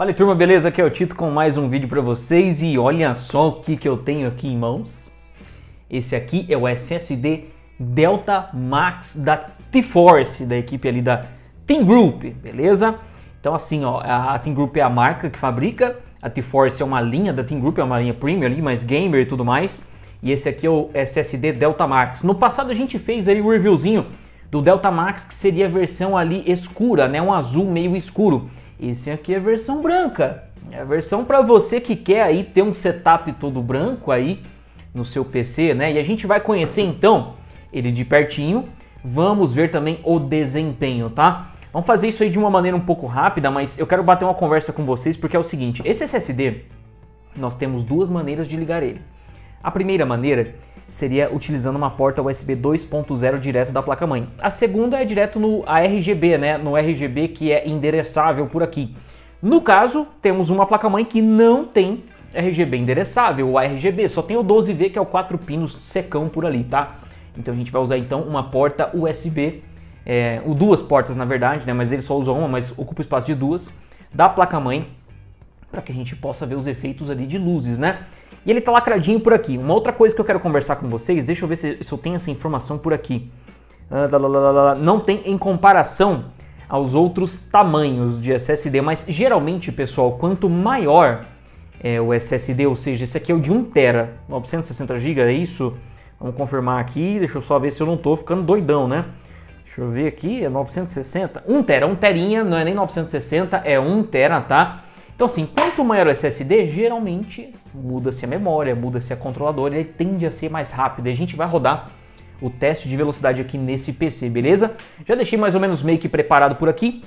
Fala, turma, beleza? Aqui é o Tito com mais um vídeo para vocês e olha só o que eu tenho aqui em mãos. Esse aqui é o SSD Delta Max da T-Force, da equipe ali da Team Group, beleza? Então assim, ó, a Team Group é a marca que fabrica, a T-Force é uma linha da Team Group, é uma linha premium ali, mais gamer e tudo mais. E esse aqui é o SSD Delta Max. No passado a gente fez ali o reviewzinho do Delta Max, que seria a versão ali escura, né? Um azul meio escuro. Esse aqui é a versão branca, é a versão para você que quer aí ter um setup todo branco aí no seu PC, né? E a gente vai conhecer então ele de pertinho, vamos ver também o desempenho, tá? Vamos fazer isso aí de uma maneira um pouco rápida, mas eu quero bater uma conversa com vocês porque é o seguinte, esse SSD, nós temos duas maneiras de ligar ele. A primeira maneira seria utilizando uma porta USB 2.0 direto da placa-mãe. A segunda é direto no RGB, né? No RGB que é endereçável por aqui. No caso, temos uma placa-mãe que não tem RGB endereçável, o ARGB, só tem o 12V, que é o 4 pinos secão por ali, tá? Então a gente vai usar então uma porta USB, duas portas na verdade, né? Mas ele só usa uma, mas ocupa o espaço de duas, da placa-mãe, para que a gente possa ver os efeitos ali de luzes, né? E ele tá lacradinho por aqui. Uma outra coisa que eu quero conversar com vocês, deixa eu ver se eu tenho essa informação por aqui. Não tem em comparação aos outros tamanhos de SSD, mas geralmente, pessoal, quanto maior é o SSD, ou seja, esse aqui é o de 1TB, 960GB, é isso? Vamos confirmar aqui, deixa eu só ver se eu não tô ficando doidão, né? Deixa eu ver aqui, é 960, 1TB, 1TB, não é nem 960, é 1TB, tá? Então assim, quanto maior o SSD, geralmente muda-se a memória, muda-se a controladora, ele tende a ser mais rápido. E a gente vai rodar o teste de velocidade aqui nesse PC, beleza? Já deixei mais ou menos meio que preparado por aqui,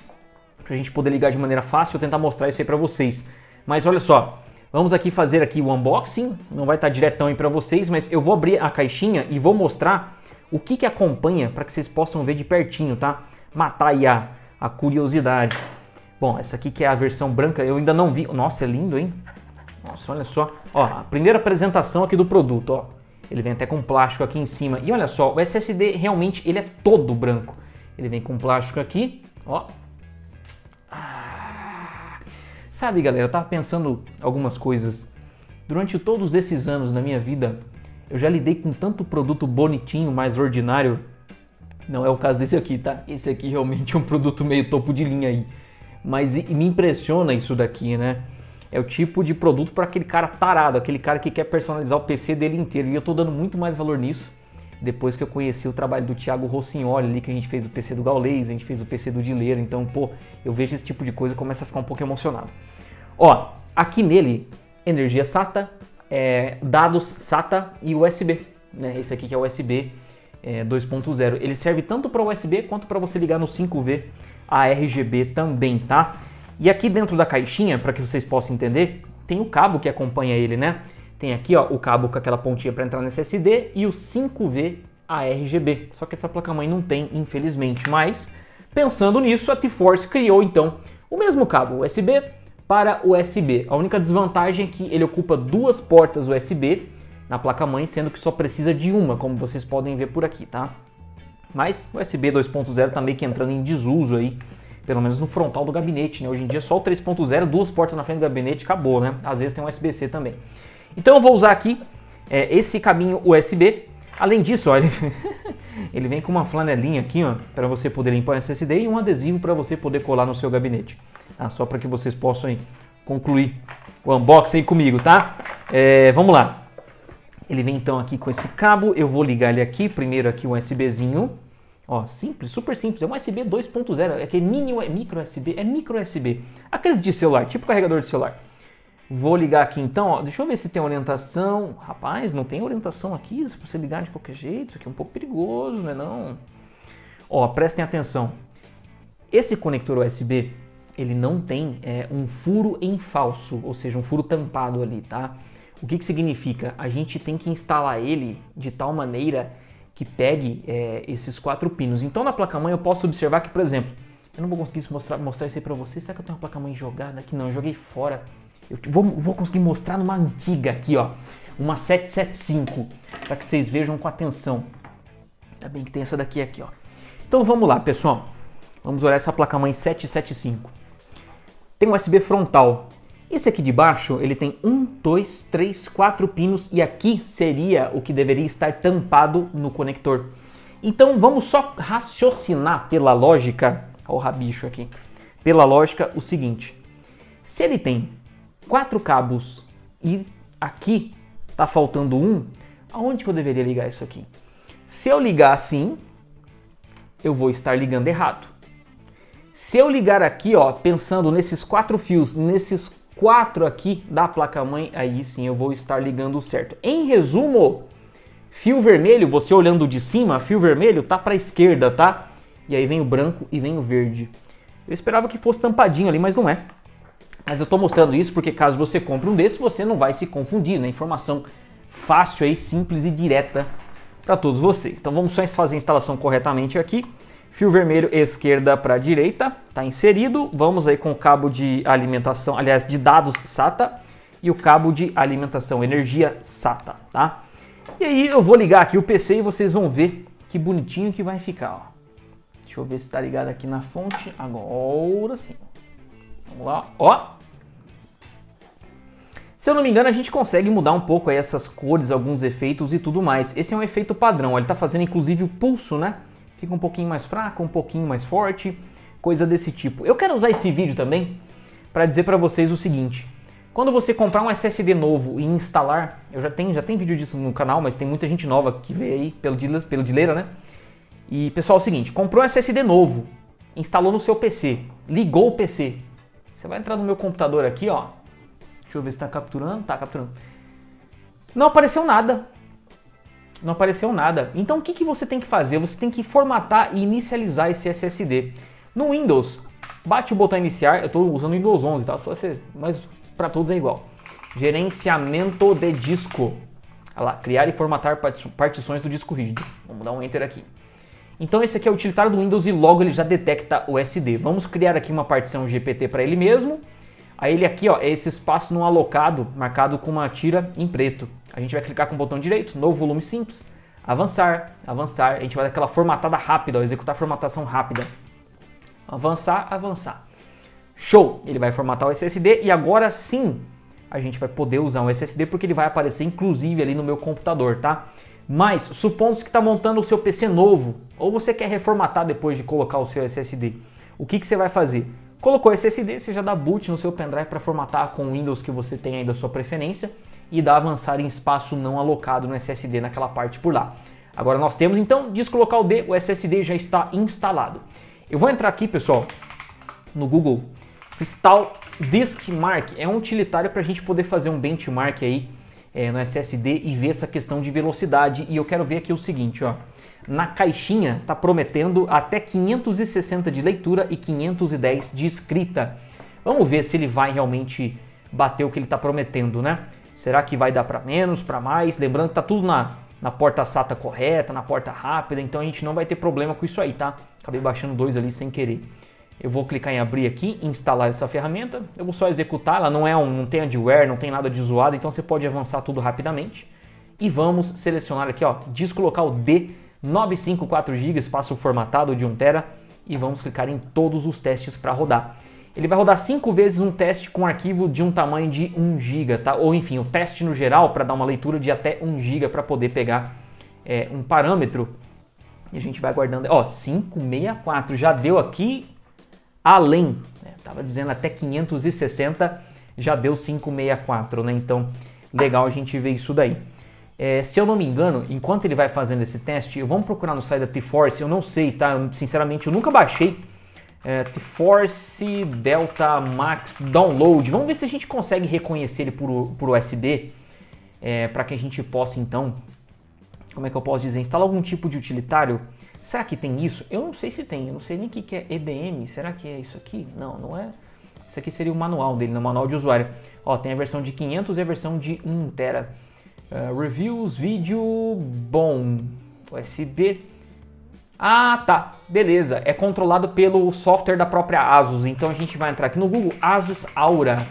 pra gente poder ligar de maneira fácil, eu tentar mostrar isso aí pra vocês. Mas olha só, vamos aqui fazer aqui o unboxing, não vai estar diretão aí pra vocês, mas eu vou abrir a caixinha e vou mostrar o que acompanha, para que vocês possam ver de pertinho, tá? Matar aí a curiosidade. Bom, essa aqui que é a versão branca, eu ainda não vi. Nossa, é lindo, hein? Nossa, olha só. Ó, a primeira apresentação aqui do produto, ó. Ele vem até com plástico aqui em cima. E olha só, o SSD realmente, ele é todo branco. Ele vem com plástico aqui, ó. Ah. Sabe, galera, eu tava pensando algumas coisas. Durante todos esses anos da minha vida, eu já lidei com tanto produto bonitinho, mais ordinário. Não é o caso desse aqui, tá? Esse aqui realmente é um produto meio topo de linha aí. Mas me impressiona isso daqui, né? É o tipo de produto para aquele cara tarado, aquele cara que quer personalizar o PC dele inteiro. E eu tô dando muito mais valor nisso depois que eu conheci o trabalho do Thiago Rossinoli ali, que a gente fez o PC do Gaules, a gente fez o PC do Dileiro. Então, pô, eu vejo esse tipo de coisa e começo a ficar um pouco emocionado. Ó, aqui nele, energia SATA, dados SATA e USB, né? Esse aqui que é USB 2.0. Ele serve tanto para USB quanto para você ligar no 5V. A RGB também, tá? E aqui dentro da caixinha, para que vocês possam entender, tem o cabo que acompanha ele, né? Tem aqui, ó, o cabo com aquela pontinha para entrar no SSD e o 5V ARGB. Só que essa placa-mãe não tem, infelizmente. Mas, pensando nisso, a T-Force criou, então, o mesmo cabo USB para USB. A única desvantagem é que ele ocupa duas portas USB na placa-mãe, sendo que só precisa de uma, como vocês podem ver por aqui, tá? Mas o USB 2.0 tá meio que entrando em desuso aí, pelo menos no frontal do gabinete, né? Hoje em dia só o 3.0, duas portas na frente do gabinete, acabou, né? Às vezes tem um USB-C também. Então eu vou usar aqui esse caminho USB. Além disso, olha, ele vem com uma flanelinha aqui, ó, para você poder limpar o SSD e um adesivo para você poder colar no seu gabinete. Tá? Só para que vocês possam aí concluir o unboxing aí comigo, tá? Vamos lá. Ele vem então aqui com esse cabo, eu vou ligar ele aqui, primeiro aqui um USBzinho. Ó, simples, super simples, é um USB 2.0, é que é micro USB, é micro USB. Aqueles de celular, tipo carregador de celular. Vou ligar aqui então, ó, deixa eu ver se tem orientação. Rapaz, não tem orientação aqui, se você ligar de qualquer jeito, isso aqui é um pouco perigoso, né não? Ó, prestem atenção. Esse conector USB, ele não tem um furo em falso, ou seja, um furo tampado ali, tá? O que significa? A gente tem que instalar ele de tal maneira que pegue esses 4 pinos. Então na placa-mãe eu posso observar que, por exemplo, eu não vou conseguir mostrar isso aí pra vocês. Será que eu tenho uma placa-mãe jogada aqui? Não, eu joguei fora. Eu vou conseguir mostrar numa antiga aqui, ó. Uma 775, para que vocês vejam com atenção. Ainda bem que tem essa daqui aqui, ó. Então vamos lá, pessoal. Vamos olhar essa placa-mãe 775. tem um USB frontal. Esse aqui de baixo, ele tem 1, 2, 3, 4 pinos e aqui seria o que deveria estar tampado no conector. Então vamos só raciocinar pela lógica, olha o rabicho aqui, pela lógica o seguinte. Se ele tem 4 cabos e aqui tá faltando um, aonde que eu deveria ligar isso aqui? Se eu ligar assim, eu vou estar ligando errado. Se eu ligar aqui, ó, pensando nesses 4 fios, nesses 4 aqui da placa-mãe, aí sim eu vou estar ligando certo. Em resumo, fio vermelho, você olhando de cima, fio vermelho tá para a esquerda, tá? E aí vem o branco e vem o verde. Eu esperava que fosse tampadinho ali, mas não é. Mas eu tô mostrando isso porque caso você compre um desse, você não vai se confundir, né? Informação fácil aí, simples e direta para todos vocês. Então vamos só fazer a instalação corretamente aqui. Fio vermelho esquerda para direita, tá inserido. Vamos aí com o cabo de alimentação, aliás, de dados SATA e o cabo de alimentação, energia SATA, tá? E aí eu vou ligar aqui o PC e vocês vão ver que bonitinho que vai ficar, ó. Deixa eu ver se tá ligado aqui na fonte, agora sim. Vamos lá, ó. Se eu não me engano, a gente consegue mudar um pouco aí essas cores, alguns efeitos e tudo mais. Esse é um efeito padrão, ele tá fazendo inclusive o pulso, né? Fica um pouquinho mais fraco, um pouquinho mais forte, coisa desse tipo. Eu quero usar esse vídeo também para dizer para vocês o seguinte. Quando você comprar um SSD novo e instalar, eu já tem vídeo disso no canal, mas tem muita gente nova que vê aí pelo Dileiro, né? E pessoal, é o seguinte, comprou um SSD novo, instalou no seu PC, ligou o PC. Você vai entrar no meu computador aqui, ó. Deixa eu ver se tá capturando, tá capturando. Não apareceu nada. Não apareceu nada. Então o que que você tem que fazer? Você tem que formatar e inicializar esse SSD. No Windows, bate o botão iniciar, eu estou usando o Windows 11, tá? Mas para todos é igual. Gerenciamento de disco. Olha lá, criar e formatar partições do disco rígido. Vamos dar um Enter aqui. Então esse aqui é o utilitário do Windows e logo ele já detecta o SD. Vamos criar aqui uma partição GPT para ele mesmo. Aí ele aqui, ó, é esse espaço não alocado, marcado com uma tira em preto. A gente vai clicar com o botão direito, novo volume simples, avançar, avançar. A gente vai dar aquela formatada rápida, ó, executar a formatação rápida. Avançar, avançar. Show! Ele vai formatar o SSD e agora sim a gente vai poder usar um SSD porque ele vai aparecer inclusive ali no meu computador, tá? Mas, supondo que está montando o seu PC novo, ou você quer reformatar depois de colocar o seu SSD, o que que você vai fazer? Colocou o SSD, você já dá boot no seu pendrive para formatar com o Windows que você tem aí da sua preferência e dá avançar em espaço não alocado no SSD naquela parte por lá. Agora nós temos então disco local D, o SSD já está instalado. Eu vou entrar aqui, pessoal, no Google. Crystal Disk Mark é um utilitário para a gente poder fazer um benchmark aí no SSD e ver essa questão de velocidade. E eu quero ver aqui o seguinte, ó. Na caixinha tá prometendo até 560 de leitura e 510 de escrita. Vamos ver se ele vai realmente bater o que ele tá prometendo, né? Será que vai dar para menos, para mais? Lembrando que tá tudo na porta SATA correta, na porta rápida, então a gente não vai ter problema com isso aí, tá? Acabei baixando 2 ali sem querer. Eu vou clicar em abrir aqui, instalar essa ferramenta, eu vou só executar, ela não tem adware, não tem nada de zoado, então você pode avançar tudo rapidamente. E vamos selecionar aqui, ó, disco local D, 954 GB, espaço formatado de 1TB, e vamos clicar em todos os testes para rodar. Ele vai rodar 5 vezes um teste com arquivo de um tamanho de 1 GB, tá? Ou enfim, o teste no geral para dar uma leitura de até 1 GB para poder pegar um parâmetro. E a gente vai guardando, ó, 564, já deu aqui. Além, né? Tava dizendo até 560, já deu 564, né? Então, legal a gente ver isso daí. Se eu não me engano, enquanto ele vai fazendo esse teste, vamos procurar no site da T-Force, eu não sei, tá? Sinceramente, eu nunca baixei. T-Force Delta Max Download. Vamos ver se a gente consegue reconhecer ele por USB, para que a gente possa, então, como é que eu posso dizer? Instalar algum tipo de utilitário. Será que tem isso? Eu não sei se tem, eu não sei nem o que é EDM, será que é isso aqui? Não, não é. Isso aqui seria o manual dele, no manual de usuário. Ó, tem a versão de 500 e a versão de 1TB. Reviews, vídeo, bom, USB. Ah, tá, beleza, é controlado pelo software da própria Asus, então a gente vai entrar aqui no Google, Asus Aura.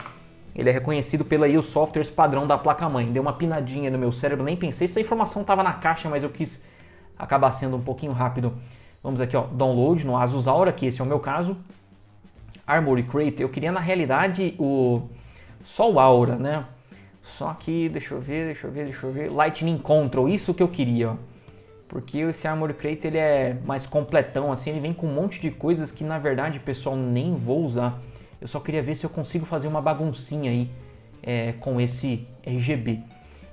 Ele é reconhecido pela os softwares padrão da placa-mãe. Deu uma pinadinha no meu cérebro, nem pensei, essa informação estava na caixa, mas eu quis acabar sendo um pouquinho rápido. Vamos aqui, ó, download no Asus Aura, que esse é o meu caso. Armoury Crate. Eu queria na realidade só o Aura, né? Só que, deixa eu ver, Lightning Control, isso que eu queria, ó. Porque esse Armoury Crate ele é mais completão, assim, ele vem com um monte de coisas que na verdade, pessoal, nem vou usar. Eu só queria ver se eu consigo fazer uma baguncinha aí com esse RGB.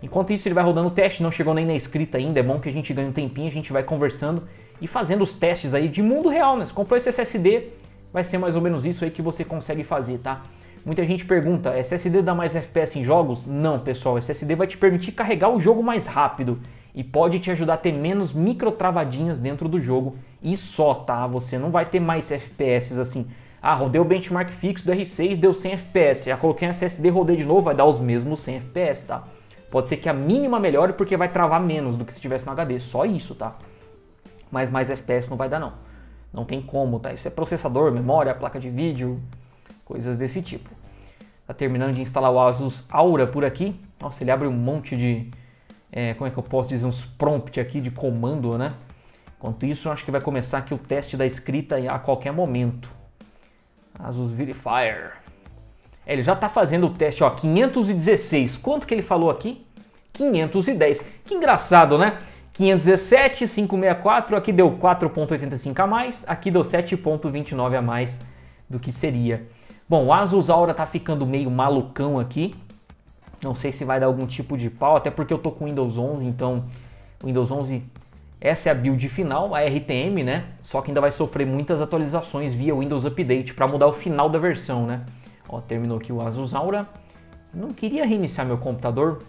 Enquanto isso ele vai rodando o teste, não chegou nem na escrita ainda, é bom que a gente ganha um tempinho, a gente vai conversando e fazendo os testes aí de mundo real, né? Se comprou esse SSD, vai ser mais ou menos isso aí que você consegue fazer, tá? Muita gente pergunta, SSD dá mais FPS em jogos? Não, pessoal, SSD vai te permitir carregar o jogo mais rápido e pode te ajudar a ter menos micro travadinhas dentro do jogo e só, tá? Você não vai ter mais FPS assim, ah, rodei o benchmark fixo do R6, deu 100 FPS, já coloquei um SSD, rodei de novo, vai dar os mesmos 100 FPS, tá? Pode ser que a mínima melhore porque vai travar menos do que se tivesse no HD, só isso, tá? Mas mais FPS não vai dar, não. Não tem como, tá? Isso é processador, memória, placa de vídeo, coisas desse tipo. Tá terminando de instalar o Asus Aura por aqui. Nossa, ele abre um monte de... como é que eu posso dizer? Uns prompt aqui de comando, né? Enquanto isso, acho que vai começar aqui o teste da escrita a qualquer momento. Asus Verifier. É, ele já tá fazendo o teste, ó, 516. Quanto que ele falou aqui? 510. Que engraçado, né? 517, 564, aqui deu 4.85 a mais, aqui deu 7.29 a mais do que seria. Bom, o Asus Aura tá ficando meio malucão aqui, não sei se vai dar algum tipo de pau, até porque eu tô com Windows 11, então Windows 11, essa é a build final, a RTM, né? Só que ainda vai sofrer muitas atualizações via Windows Update para mudar o final da versão, né? Ó, terminou aqui o Asus Aura, não queria reiniciar meu computador.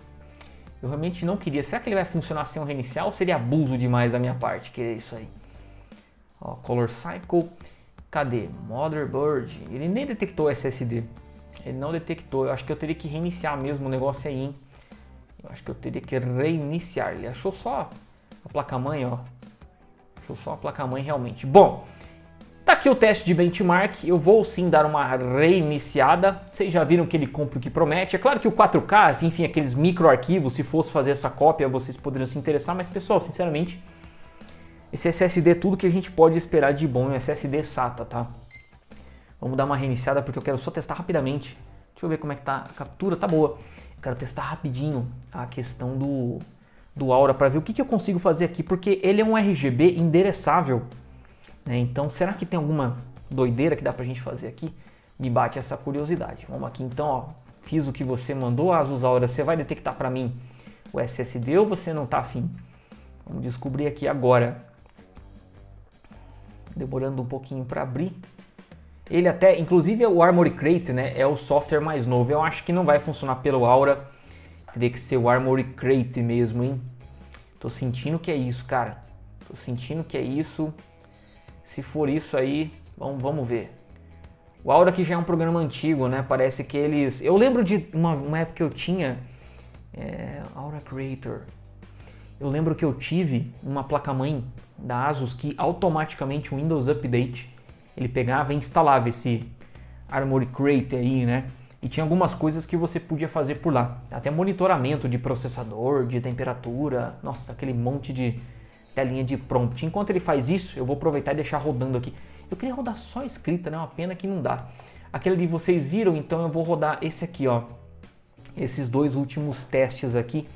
Eu realmente não queria. Será que ele vai funcionar sem um reiniciar ou seria abuso demais da minha parte? Que é isso aí. Ó, Color Cycle. Cadê? Motherboard. Ele nem detectou SSD. Ele não detectou. Eu acho que eu teria que reiniciar mesmo o negócio aí, hein? Eu acho que eu teria que reiniciar. Ele achou só a placa-mãe, ó. Achou só a placa-mãe realmente. Bom, tá aqui o teste de benchmark. Eu vou sim dar uma reiniciada. Vocês já viram que ele cumpre o que promete. É claro que o 4K, enfim, aqueles micro arquivos, se fosse fazer essa cópia, vocês poderiam se interessar. Mas pessoal, sinceramente, esse SSD é tudo que a gente pode esperar de bom. É um SSD SATA, tá? Vamos dar uma reiniciada porque eu quero só testar rapidamente. Deixa eu ver como é que tá a captura. Tá boa. Eu quero testar rapidinho a questão do Aura para ver o que eu consigo fazer aqui. Porque ele é um RGB endereçável. Então, será que tem alguma doideira que dá pra gente fazer aqui? Me bate essa curiosidade. Vamos aqui então, ó. Fiz o que você mandou, Asus Aura. Você vai detectar pra mim o SSD ou você não tá afim? Vamos descobrir aqui agora. Demorando um pouquinho pra abrir. Ele até, inclusive o Armoury Crate, né? É o software mais novo. Eu acho que não vai funcionar pelo Aura. Teria que ser o Armoury Crate mesmo, hein? Tô sentindo que é isso, cara. Tô sentindo que é isso. Se for isso aí, vamos ver. O Aura que já é um programa antigo, né? Parece que eles... Eu lembro de uma época que eu tinha... Aura Creator. Eu lembro que eu tive uma placa-mãe da Asus que automaticamente o Windows Update, ele pegava e instalava esse Armoury Crate aí, né? E tinha algumas coisas que você podia fazer por lá. Até monitoramento de processador, de temperatura. Nossa, aquele monte de... telinha de prompt. Enquanto ele faz isso, eu vou aproveitar e deixar rodando aqui. Eu queria rodar só a escrita, né? Uma pena que não dá. Aquele ali vocês viram, então eu vou rodar esse aqui, ó. Esses dois últimos testes aqui,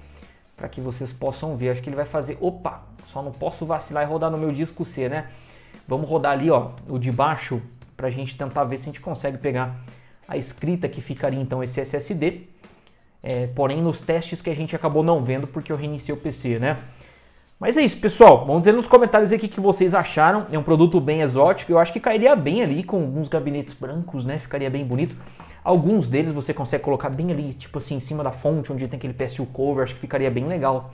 para que vocês possam ver. Acho que ele vai fazer... Opa! Só não posso vacilar e rodar no meu disco C, né? Vamos rodar ali, ó, o de baixo, pra gente tentar ver se a gente consegue pegar a escrita que ficaria, então, esse SSD. Porém, nos testes que a gente acabou não vendo, porque eu reiniciei o PC, né? Mas é isso, pessoal. Vamos dizer nos comentários aqui o que vocês acharam. É um produto bem exótico. Eu acho que cairia bem ali com alguns gabinetes brancos, né? Ficaria bem bonito. Alguns deles você consegue colocar bem ali, tipo assim, em cima da fonte, onde tem aquele PSU cover. Acho que ficaria bem legal.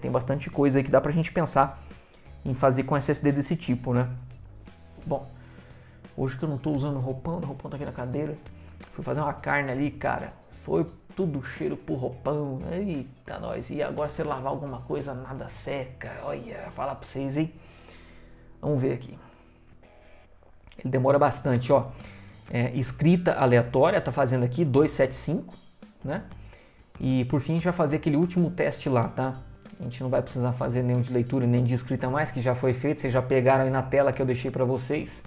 Tem bastante coisa aí que dá pra gente pensar em fazer com SSD desse tipo, né? Bom, hoje que eu não tô usando roupão tá aqui na cadeira. Fui fazer uma carne ali, cara. Foi... tudo cheiro por roupão, eita nós, e agora se lavar alguma coisa nada seca, olha, falar pra vocês, hein? Vamos ver aqui, ele demora bastante, ó, escrita aleatória, tá fazendo aqui, 275, né, e por fim a gente vai fazer aquele último teste lá, tá, a gente não vai precisar fazer nenhum de leitura, nem de escrita mais, que já foi feito, vocês já pegaram aí na tela que eu deixei pra vocês,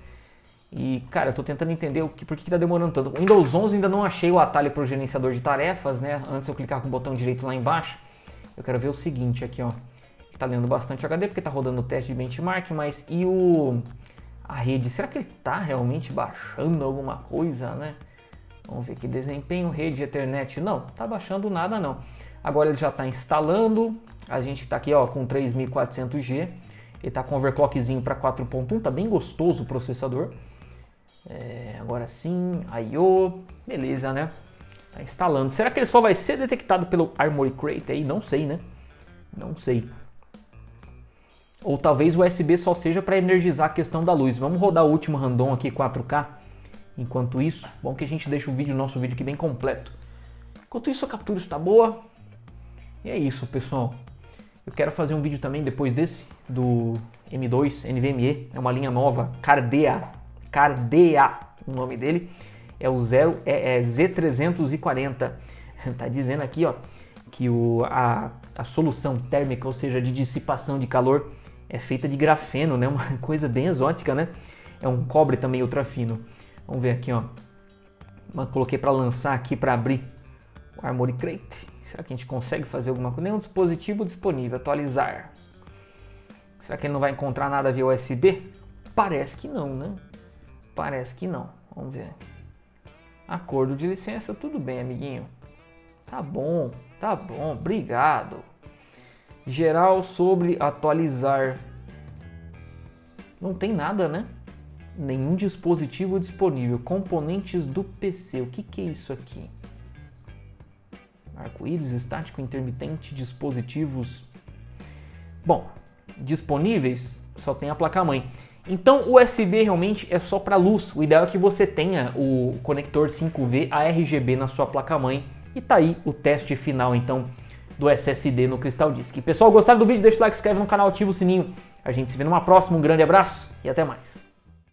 E, cara, eu tô tentando entender por que tá demorando tanto. O Windows 11 ainda não achei o atalho para o gerenciador de tarefas, né? Antes eu clicar com o botão direito lá embaixo. Eu quero ver o seguinte aqui, ó. Tá lendo bastante HD porque tá rodando o teste de benchmark, mas e a rede? Será que ele tá realmente baixando alguma coisa, né? Vamos ver aqui, desempenho, rede, Ethernet. Não, tá baixando nada não. Agora ele já tá instalando. A gente tá aqui, ó, com 3400G. Ele tá com overclockzinho para 4.1, tá bem gostoso o processador. É, agora sim, I/O, beleza, né? Tá instalando. Será que ele só vai ser detectado pelo Armoury Crate aí? Não sei, né? Não sei. Ou talvez o USB só seja para energizar a questão da luz. Vamos rodar o último random aqui, 4K. Enquanto isso, bom que a gente deixa o nosso vídeo aqui bem completo. Enquanto isso, a captura está boa. E é isso, pessoal. Eu quero fazer um vídeo também depois desse, do M2 NVMe. É uma linha nova, Cardea. Cardea, o nome dele. É o Z340. Tá dizendo aqui, ó, que a solução térmica, ou seja, de dissipação de calor, é feita de grafeno, né? Uma coisa bem exótica, né? É um cobre também ultra fino. Vamos ver aqui, ó. Coloquei para lançar aqui, para abrir o Armoury Crate. Será que a gente consegue fazer alguma coisa? Nenhum dispositivo disponível. Atualizar. Será que ele não vai encontrar nada via USB? Parece que não, né? Parece que não. Vamos ver. Acordo de licença. Tudo bem, amiguinho. Tá bom. Tá bom. Obrigado. Geral sobre atualizar. Não tem nada, né? Nenhum dispositivo disponível. Componentes do PC. O que é isso aqui? Arco-íris, estático, intermitente, dispositivos. Bom, disponíveis só tem a placa-mãe. Então o USB realmente é só para luz. O ideal é que você tenha o conector 5V ARGB na sua placa-mãe. E tá aí o teste final então do SSD no Crystal Disk. Pessoal, gostaram do vídeo? Deixa o like, se inscreve no canal, ativa o sininho. A gente se vê numa próxima, um grande abraço e até mais.